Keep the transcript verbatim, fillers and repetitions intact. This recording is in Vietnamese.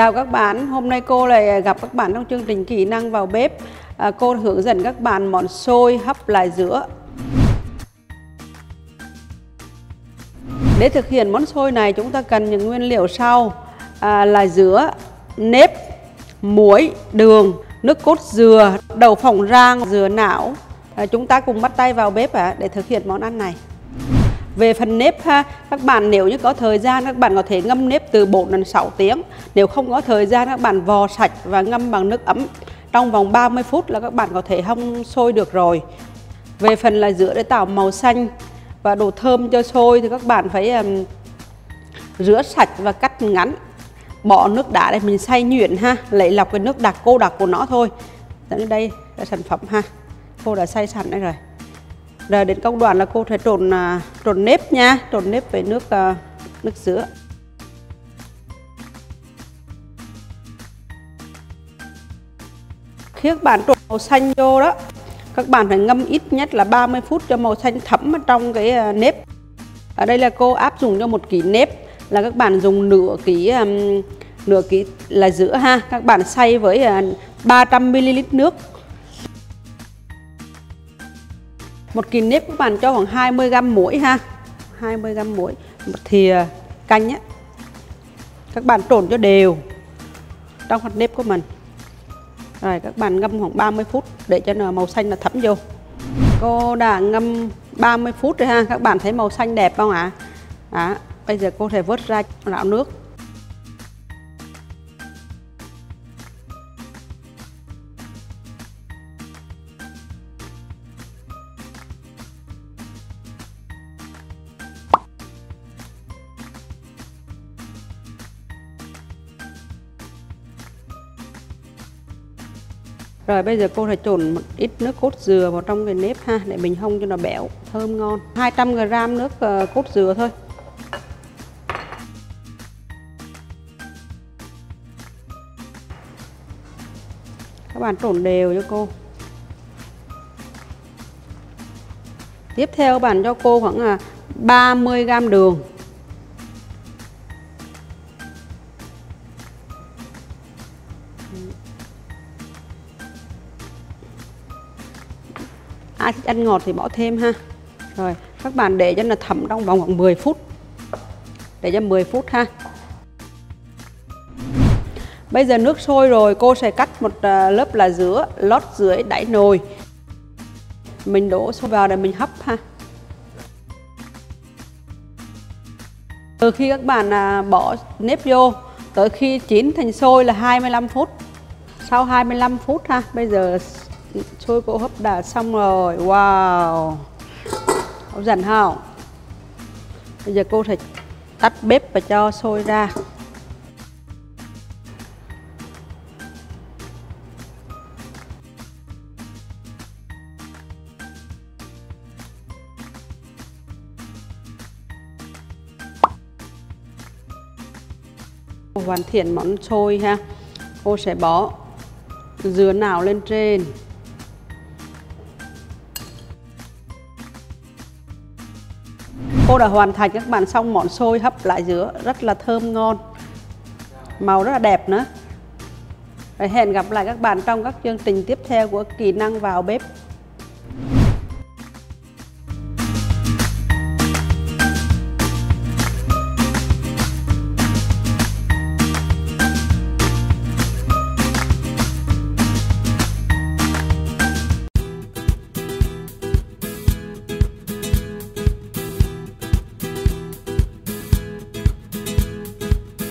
Chào các bạn, hôm nay cô lại gặp các bạn trong chương trình Kỹ Năng Vào Bếp. à, Cô hướng dẫn các bạn món xôi hấp lá dứa. Để thực hiện món xôi này chúng ta cần những nguyên liệu sau: à, lá dứa, nếp, muối, đường, nước cốt dừa, đậu phộng rang, dừa não. à, Chúng ta cùng bắt tay vào bếp à, để thực hiện món ăn này. Về phần nếp ha, các bạn nếu như có thời gian các bạn có thể ngâm nếp từ bốn đến sáu tiếng. Nếu không có thời gian các bạn vò sạch và ngâm bằng nước ấm. Trong vòng ba mươi phút là các bạn có thể hâm xôi được rồi. Về phần là dứa để tạo màu xanh và độ thơm cho xôi thì các bạn phải um, rửa sạch và cắt ngắn. Bỏ nước đá để mình xay nhuyễn ha, lấy lọc cái nước đặc cô đặc của nó thôi. Đây là sản phẩm ha, cô đã xay sẵn đây rồi. Rồi đến công đoạn là cô sẽ trộn trộn nếp nha, trộn nếp với nước nước dứa. Khi các bạn trộn màu xanh vô đó, các bạn phải ngâm ít nhất là ba mươi phút cho màu xanh thấm trong cái nếp. Ở đây là cô áp dụng cho một ký nếp là các bạn dùng nửa ký nửa ký là dứa ha, các bạn xay với ba trăm mi li lít nước. Một ký nếp các bạn cho khoảng hai mươi gam muối ha, hai mươi gam muối, một thìa canh á. Các bạn trộn cho đều trong hạt nếp của mình. Rồi các bạn ngâm khoảng ba mươi phút để cho màu xanh là thấm vô. Cô đã ngâm ba mươi phút rồi ha, các bạn thấy màu xanh đẹp không ạ? Đó, bây giờ cô sẽ vớt ra ráo nước. Rồi bây giờ cô sẽ trộn một ít nước cốt dừa vào trong cái nếp ha, để mình hông cho nó béo, thơm ngon. hai trăm gam nước cốt dừa thôi. Các bạn trộn đều cho cô. Tiếp theo các bạn cho cô khoảng ba mươi gam đường. Ai thích ăn ngọt thì bỏ thêm ha. Rồi các bạn để cho nó thấm trong vòng khoảng mười phút. Để cho mười phút ha. Bây giờ nước sôi rồi, cô sẽ cắt một lớp lá dứa lót dưới đáy nồi. Mình đổ xôi vào để mình hấp ha. Từ khi các bạn bỏ nếp vô tới khi chín thành xôi là hai mươi lăm phút. Sau hai mươi lăm phút ha, bây giờ xôi cô hấp đã xong rồi. Wow, hấp dẫn không? Bây giờ cô sẽ tắt bếp và cho xôi ra. Hoàn thiện món xôi ha, cô sẽ bỏ dứa não lên trên. Cô đã hoàn thành các bạn xong món xôi hấp lá dứa rất là thơm ngon, màu rất là đẹp nữa. Hẹn gặp lại các bạn trong các chương trình tiếp theo của Kỹ Năng Vào Bếp.